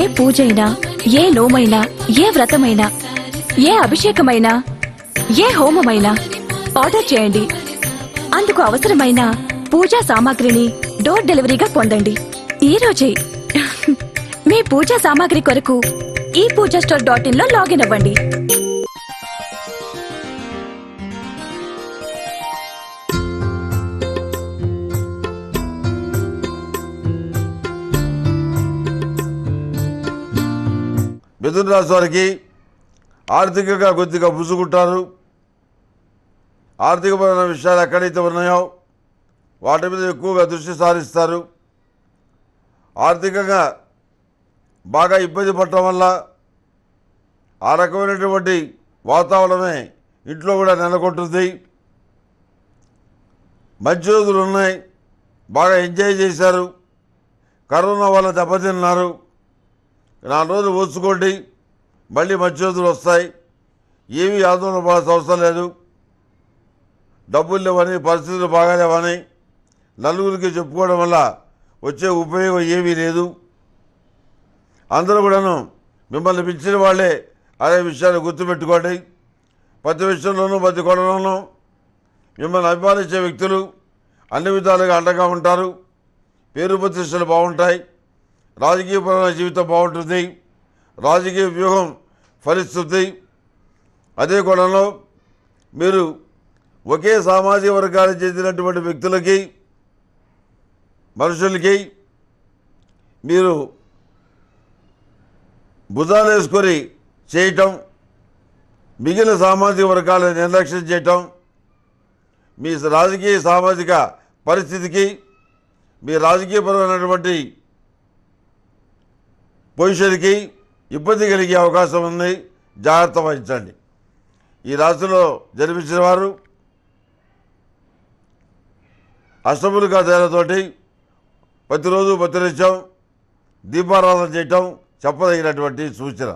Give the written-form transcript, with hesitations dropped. ఏ పూజైనా, ఏ లోమైనా, ఏ వ్రతమైనా, ఏ అభిషేకమైనా, ఏ హోమమైనా ఆర్డర్ చేయండి. అందుకు అవసరమైన పూజా సామాగ్రిని డోర్ డెలివరీగా పొందండి. ఈ రోజే మీ పూజా సామాగ్రి కొరకు ఈ pooja-store.in లో లాగిన్ అవ్వండి. మిథున రాశి వారికి ఆర్థికంగా కొద్దిగా పుసుకుంటారు. ఆర్థికపరమైన విషయాలు ఎక్కడైతే ఉన్నాయో వాటి మీద ఎక్కువగా దృష్టి సారిస్తారు. ఆర్థికంగా బాగా ఇబ్బంది పడటం వల్ల ఆ రకమైనటువంటి వాతావరణమే ఇంట్లో కూడా నెలకొంటుంది. మంచి రోజులు ఉన్నాయి, బాగా ఎంజాయ్ చేశారు. కరోనా వల్ల దెబ్బతిన్నారు. 4 రోజులు ఓర్చుకోండి, మళ్ళీ మంచి రోజులు వస్తాయి. ఏమీ ఆందోళన పడాల్సిన అవసరం లేదు. డబ్బులు లేవని, పరిస్థితులు బాగాలేవని నలుగురికి చెప్పుకోవడం వల్ల వచ్చే ఉపయోగం ఏమీ లేదు. అందరూ కూడాను మిమ్మల్ని పిలిచిన వాళ్ళే అనే విషయాన్ని గుర్తుపెట్టుకోండి. ప్రతి విషయంలోనూ, ప్రతి కోణంలోనూ మిమ్మల్ని అభిమానించే వ్యక్తులు అన్ని విధాలుగా అండగా ఉంటారు. పేరు ప్రతిష్టలు బాగుంటాయి. రాజకీయపరమైన జీవితం బాగుంటుంది. రాజకీయ వ్యూహం ఫలిస్తుంది. అదే కోణంలో మీరు ఒకే సామాజిక వర్గానికి చెందినటువంటి వ్యక్తులకి, మనుషులకి మీరు భుజాలు వేసుకొని చేయటం, మిగిలిన సామాజిక వర్గాలను నిర్లక్ష్యం చేయటం మీ రాజకీయ సామాజిక పరిస్థితికి, మీ రాజకీయపరమైనటువంటి పొజిషన్కి ఇబ్బంది కలిగే అవకాశం ఉంది. జాగ్రత్త వహించండి. ఈ రాశిలో జన్మించిన వారు అష్టములుగా తేలతోటి ప్రతిరోజు ప్రతినిత్యం దీపారాధన చేయటం చెప్పదగినటువంటి సూచన.